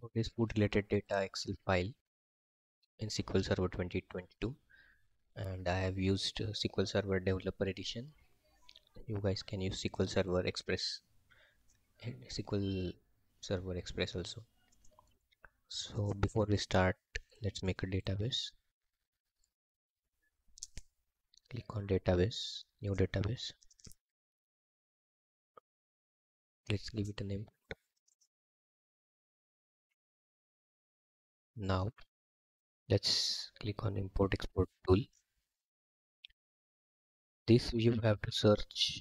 for this food related data Excel file in SQL Server 2022, and I have used SQL Server Developer Edition. You guys can use SQL Server Express and SQL Server Express also. So before we start, let's make a database. Click on database, new database. Let's give it a name. Now let's click on import export tool. This you have to search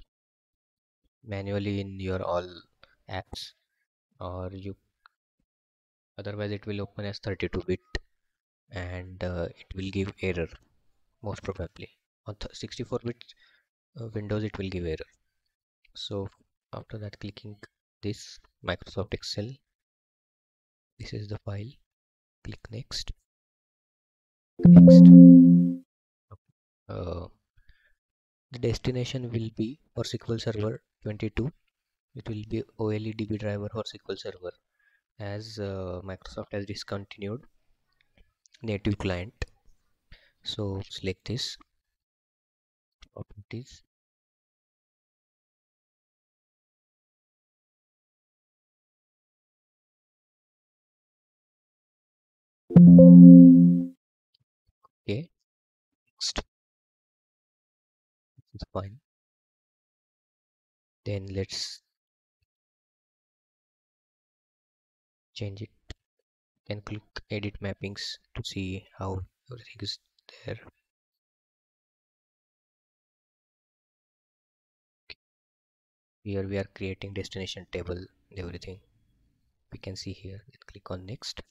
manually in your all apps, or you otherwise it will open as 32-bit and it will give error most probably. On 64-bit Windows it will give error. So after that, clicking this Microsoft Excel, this is the file, click next, next. The destination will be for SQL Server 22, it will be OLE DB driver for SQL Server, as Microsoft has discontinued native client. So select this, open this. Okay, next. This is fine. Then let's change it. Then click edit mappings to see how everything is there. Okay. Here we are creating destination table and everything. We can see here. Then click on next.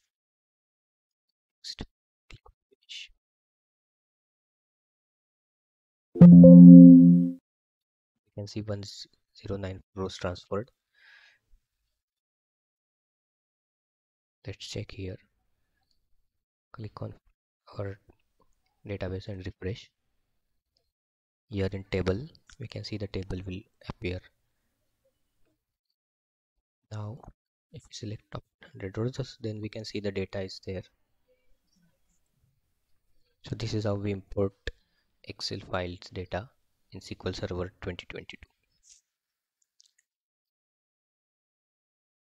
Click on finish. You can see 109 rows transferred. Let's check here. Click on our database and refresh. Here in table, we can see the table will appear. Now, if we select top 100 rows, then we can see the data is there. So this is how we import Excel files data in SQL Server 2022.